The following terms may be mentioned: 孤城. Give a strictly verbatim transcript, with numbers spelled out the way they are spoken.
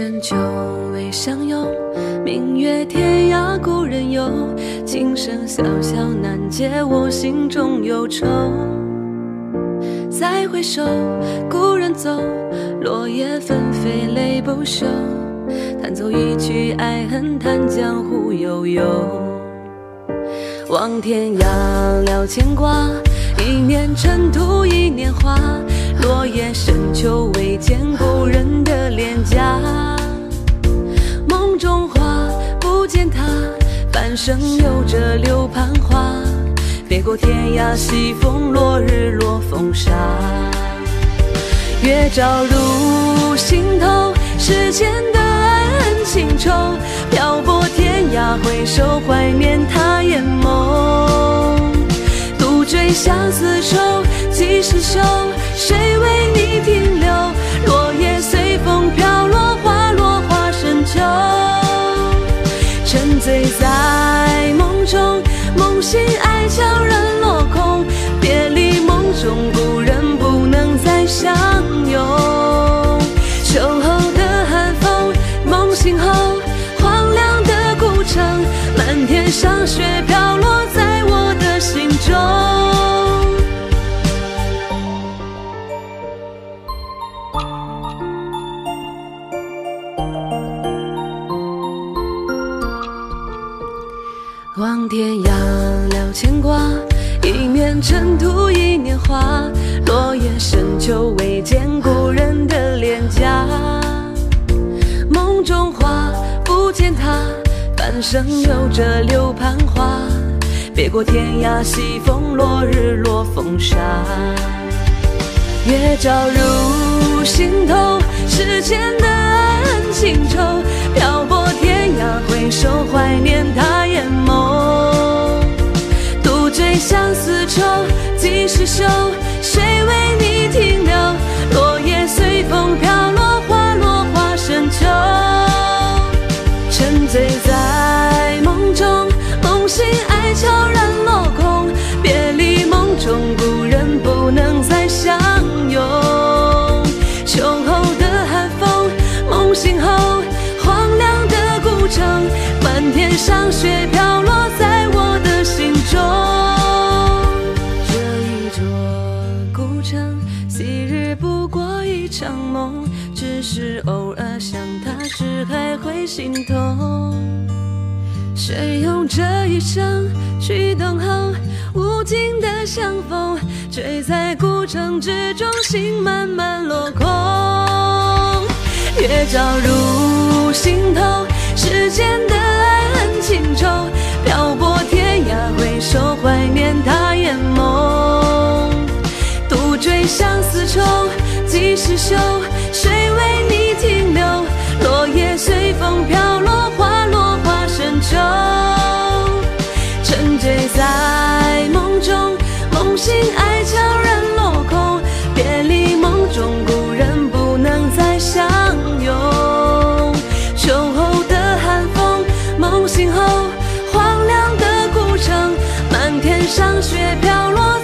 生久未相拥，明月天涯故人游。今生潇潇难解我心中忧愁。再回首，故人走，落叶纷飞泪不休。弹奏一曲爱恨，叹江湖悠悠。望天涯聊牵挂，一念尘土一年华。落叶深秋未见故人的脸颊，梦中花不见他，半生有着柳盘花。别过天涯西风落，日落风沙。月照入心头，世间的爱恨情仇。漂泊天涯回首，怀念他眼眸。独醉相思愁，几时休？谁为你停留？落叶随风飘落，花落花深秋。沉醉在梦中，梦醒爱悄然落空。别离梦中，故人不能再相拥。秋后的寒风，梦醒后荒凉的古城，漫天霜雪飘落在我的心中。望天涯聊牵挂，一念尘土一年华。落叶深秋未见故人的脸颊，梦中花不见他，半生有着柳盘花。别过天涯西风落，日落风沙。月照入心头，世间的爱恨情仇。漂泊天涯回首，怀念他眼眸。独醉相思愁，几时休？谁为你停留？落叶随风飘落，花落花深秋。沉醉在梦中，梦醒爱悄然落空。别离梦中，故人不能再相拥。秋后的寒风，梦醒后荒凉的古城，满天霜雪飘落在我的心中。这一座古城，昔日不过一场梦。只是偶尔想他时还会心痛。谁用这一生去等候无尽的相逢？醉在古城之中，心慢慢落空。月照入心头，世间的爱恨情仇。漂泊天涯回首，怀念他眼眸。独醉相思愁，几时休？谁为你停留？落叶随风飘落，花落花深秋。沉醉在梦中，梦醒爱悄然落空。别离梦中，故人不能再相拥。秋后的寒风，梦醒后荒凉的古城，漫天霜雪飘落。